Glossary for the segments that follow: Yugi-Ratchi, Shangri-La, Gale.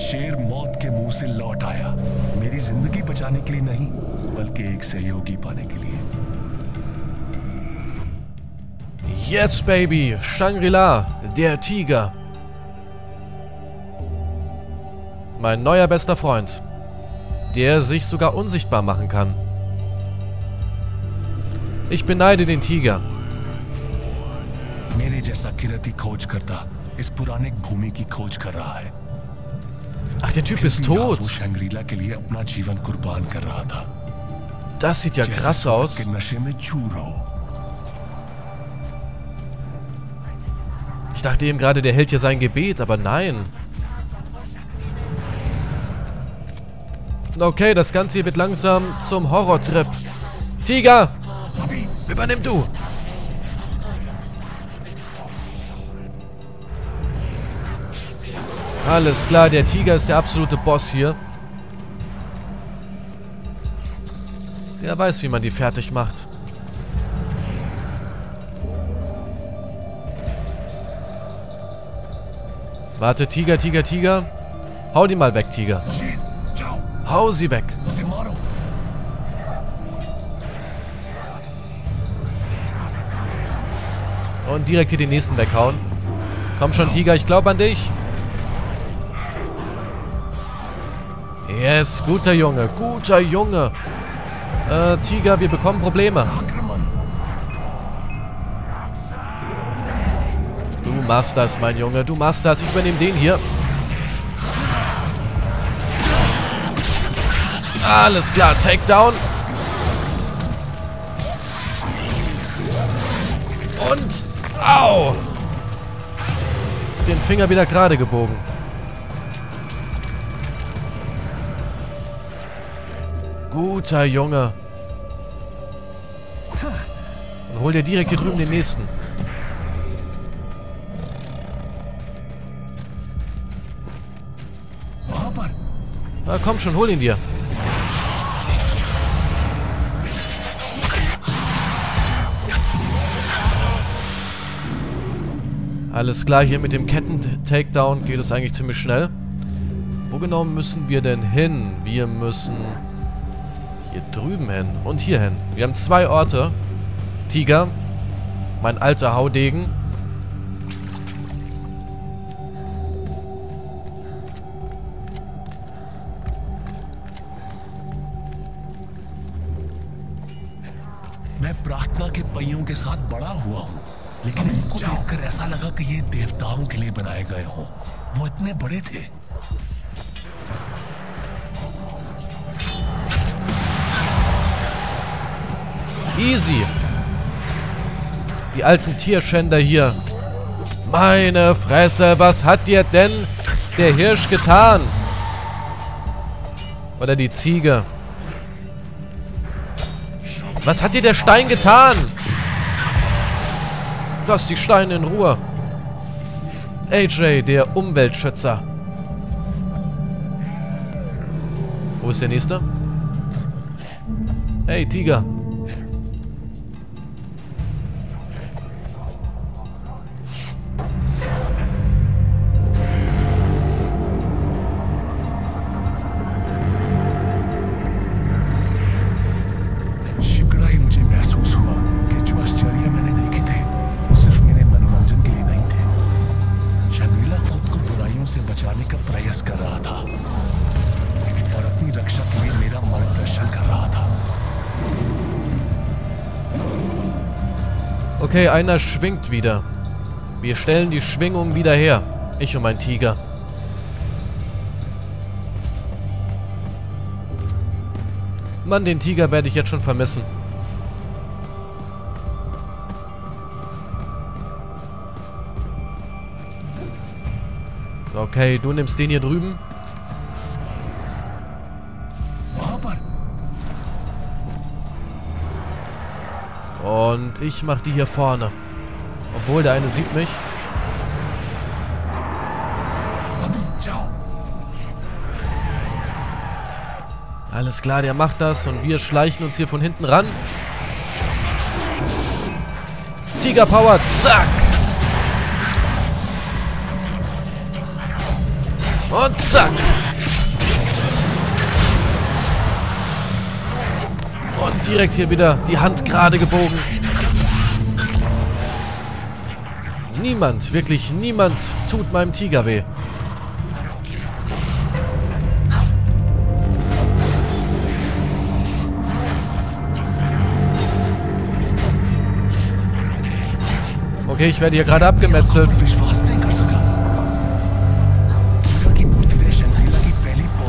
शेर मौत के मुंह से लौट आया, मेरी जिंदगी बचाने के लिए नहीं बल्कि एक सहयोगी पाने के लिए. Yes baby, Shangri-La, der Tiger. Mein neuer bester Freund, der sich sogar unsichtbar machen kann. Ich beneide den Tiger. Ach, der Typ ist tot. Das sieht ja krass aus. Ich dachte eben gerade, der hält hier sein Gebet, aber nein. Okay, das Ganze hier wird langsam zum Horrortrip. Tiger! Übernimm du! Alles klar, der Tiger ist der absolute Boss hier. Der weiß, wie man die fertig macht. Warte, Tiger, Tiger, Tiger. Hau die mal weg, Tiger. Hau sie weg. Und direkt hier den nächsten weghauen. Komm schon, Tiger, ich glaube an dich. Yes, guter Junge, guter Junge. Tiger, wir bekommen Probleme. Du machst das, mein Junge, du machst das. Ich übernehme den hier. Alles klar, Takedown. Und, au! Den Finger wieder gerade gebogen. Guter Junge. Und hol dir direkt hier drüben den nächsten. Na komm schon, hol ihn dir. Alles klar, hier mit dem Ketten-Takedown geht es eigentlich ziemlich schnell. Wo genau müssen wir denn hin? Wir müssen hier drüben hin und hier hin. Wir haben zwei Orte. Tiger, mein alter Haudegen. Easy. Die alten Tierschänder hier. Meine Fresse, was hat dir denn der Hirsch getan? Oder die Ziege. Was hat dir der Stein getan? Lass die Steine in Ruhe. AJ, der Umweltschützer. Wo ist der nächste? Hey, Tiger. Okay, einer schwingt wieder. Wir stellen die Schwingung wieder her. Ich und mein Tiger. Mann, den Tiger werde ich jetzt schon vermissen. Okay, du nimmst den hier drüben. Und ich mache die hier vorne. Obwohl, der eine sieht mich. Alles klar, der macht das. Und wir schleichen uns hier von hinten ran. Tiger Power, zack! Und zack. Und direkt hier wieder die Hand gerade gebogen. Niemand, wirklich niemand tut meinem Tiger weh. Okay, ich werde hier gerade abgemetzelt.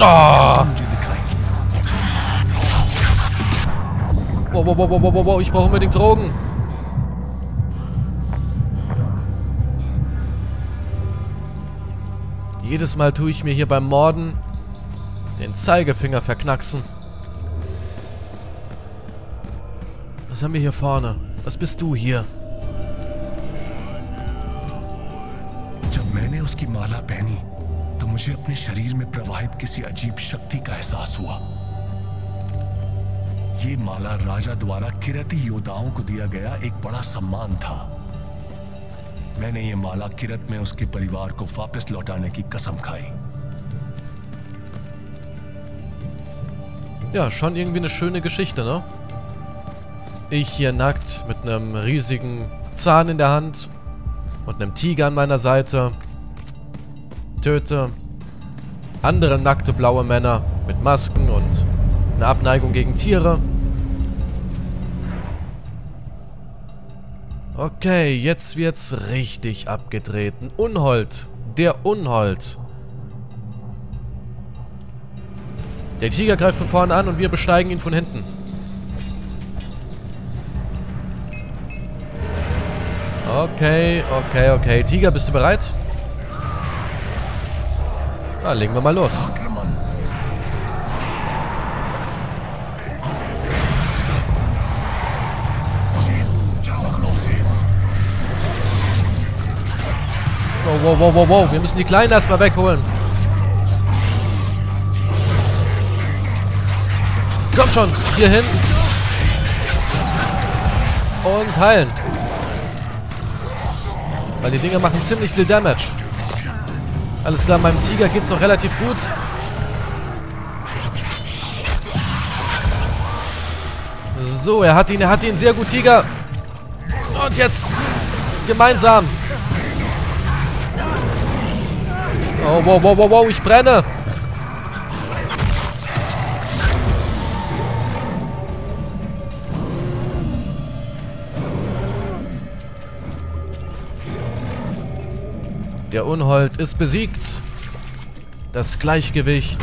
Oh. Wow, wow, wow, wow, wow, wow, ich brauche unbedingt Drogen. Jedes Mal tue ich mir hier beim Morden den Zeigefinger verknacksen. Was haben wir hier vorne? Was bist du hier? Ja, schon irgendwie eine schöne Geschichte, ne? Ich hier nackt mit einem riesigen Zahn in der Hand und einem Tiger an meiner Seite. Töte andere nackte blaue Männer mit Masken und einer Abneigung gegen Tiere. Okay, jetzt wird's richtig abgedreht. Unhold. Der Unhold. Der Tiger greift von vorne an und wir besteigen ihn von hinten. Okay, okay, okay. Tiger, bist du bereit? Na, legen wir mal los. Wow, wow, wow, wow, wir müssen die Kleinen erstmal wegholen. Komm schon, hier hin. Und heilen. Weil die Dinger machen ziemlich viel Damage. Alles klar, meinem Tiger geht's noch relativ gut. So, er hat ihn. Sehr gut, Tiger. Und jetzt gemeinsam. Oh, wow, wow, wow, wow, ich brenne. Der Unhold ist besiegt. Das Gleichgewicht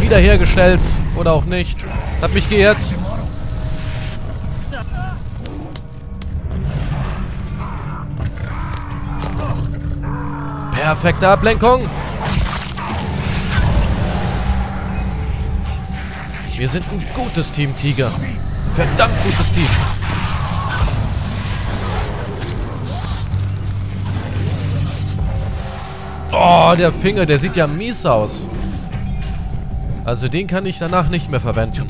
wiederhergestellt oder auch nicht. Hat mich geirrt. Perfekte Ablenkung. Wir sind ein gutes Team, Tiger. Verdammt gutes Team. Oh, der Finger, der sieht ja mies aus. Also den kann ich danach nicht mehr verwenden.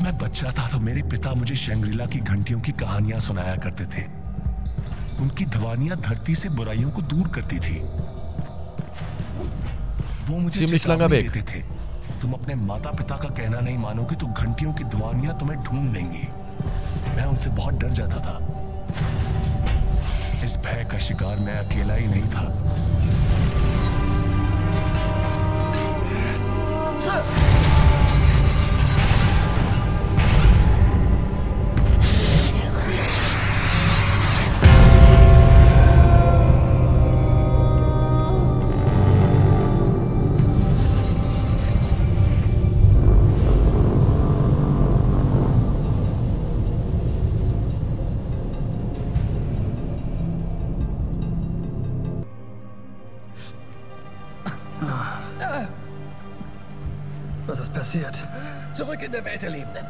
Ziemlich langer Weg. तुम अपने माता पिता का कहना नहीं मानोगे तो घंटियों की ध्वनियां तुम्हें ढूंढ लेंगी मैं उनसे बहुत डर जाता था इस भय का शिकार मैं अकेला ही नहीं था Was ist passiert? Zurück in der Welt der Lebenden.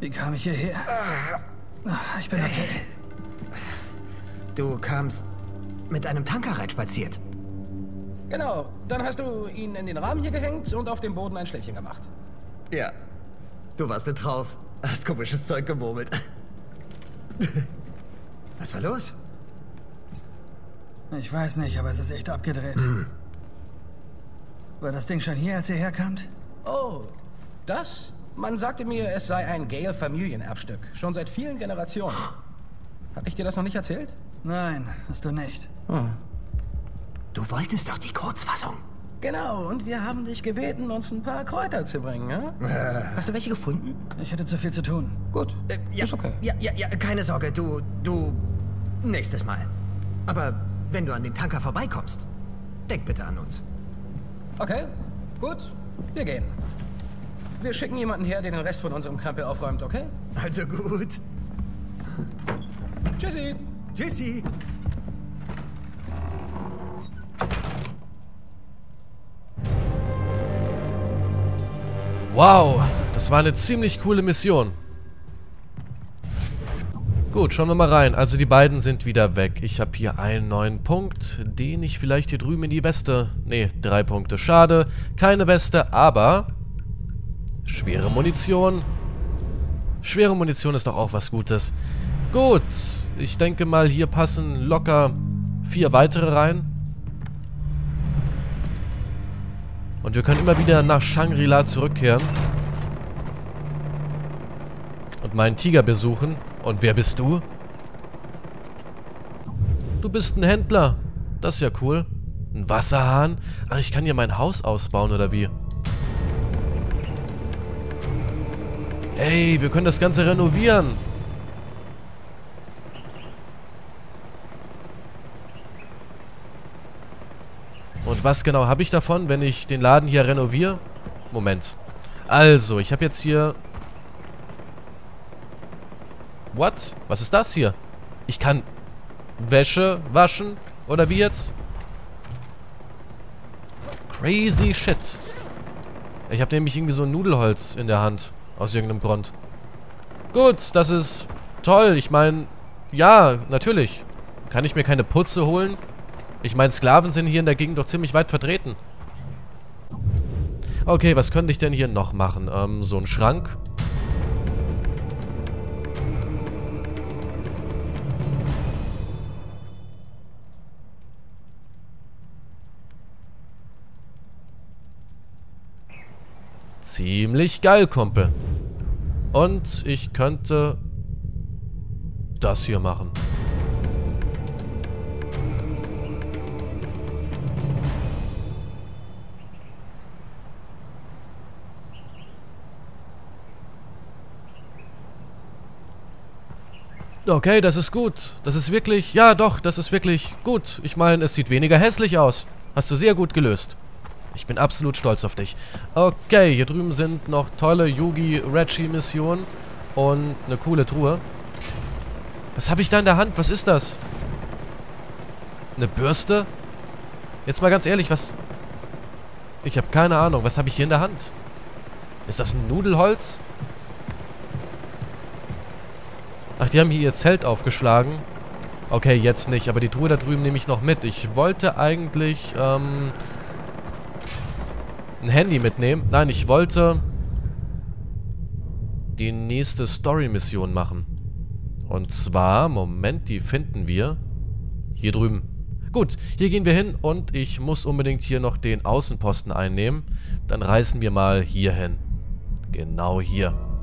Wie kam ich hierher? Ich bin okay. Du kamst mit einem Tankerrad spaziert. Genau. Dann hast du ihn in den Rahmen hier gehängt und auf dem Boden ein Schläfchen gemacht. Ja. Du warst nicht raus. Hast komisches Zeug gemurmelt. Was war los? Ich weiß nicht, aber es ist echt abgedreht. War das Ding schon hier, als ihr herkamt? Oh, das? Man sagte mir, es sei ein Gale-Familienerbstück. Schon seit vielen Generationen. Hab ich dir das noch nicht erzählt? Nein, hast du nicht. Hm. Du wolltest doch die Kurzfassung. Genau, und wir haben dich gebeten, uns ein paar Kräuter zu bringen, ja? Hast du welche gefunden? Ich hatte zu viel zu tun. Gut, ja, ist okay. Ja, keine Sorge, du... Nächstes Mal. Aber wenn du an dem Tanker vorbeikommst, denk bitte an uns. Okay, gut, wir gehen. Wir schicken jemanden her, der den Rest von unserem Krempel aufräumt, okay? Also gut. Tschüssi. Tschüssi. Wow, das war eine ziemlich coole Mission. Gut, schauen wir mal rein. Also die beiden sind wieder weg. Ich habe hier einen neuen Punkt, den ich vielleicht hier drüben in die Weste... Ne, 3 Punkte. Schade, keine Weste, aber... Schwere Munition. Schwere Munition ist doch auch was Gutes. Gut, ich denke mal, hier passen locker 4 weitere rein. Und wir können immer wieder nach Shangri-La zurückkehren. Und meinen Tiger besuchen. Und wer bist du? Du bist ein Händler. Das ist ja cool. Ein Wasserhahn. Ach, ich kann hier mein Haus ausbauen, oder wie? Ey, wir können das Ganze renovieren. Und was genau habe ich davon, wenn ich den Laden hier renoviere? Moment. Also, ich habe jetzt hier... What? Was ist das hier? Ich kann Wäsche waschen? Oder wie jetzt? Crazy shit. Ich habe nämlich irgendwie so ein Nudelholz in der Hand. Aus irgendeinem Grund. Gut, das ist toll. Ich meine, ja, natürlich. Kann ich mir keine Putze holen? Ich meine, Sklaven sind hier in der Gegend doch ziemlich weit vertreten. Okay, was könnte ich denn hier noch machen? So ein Schrank. Ziemlich geil, Kumpel. Und ich könnte das hier machen. Okay, das ist gut. Das ist wirklich... Ja, doch, das ist wirklich gut. Ich meine, es sieht weniger hässlich aus. Hast du sehr gut gelöst. Ich bin absolut stolz auf dich. Okay, hier drüben sind noch tolle Yugi-Ratchi-Missionen. Und eine coole Truhe. Was habe ich da in der Hand? Was ist das? Eine Bürste? Jetzt mal ganz ehrlich, was... Ich habe keine Ahnung. Was habe ich hier in der Hand? Ist das ein Nudelholz? Ach, die haben hier ihr Zelt aufgeschlagen. Okay, jetzt nicht. Aber die Truhe da drüben nehme ich noch mit. Ich wollte eigentlich, ein Handy mitnehmen. Nein, ich wollte die nächste Story-Mission machen. Und zwar, Moment, die finden wir hier drüben. Gut, hier gehen wir hin und ich muss unbedingt hier noch den Außenposten einnehmen. Dann reisen wir mal hier hin. Genau hier.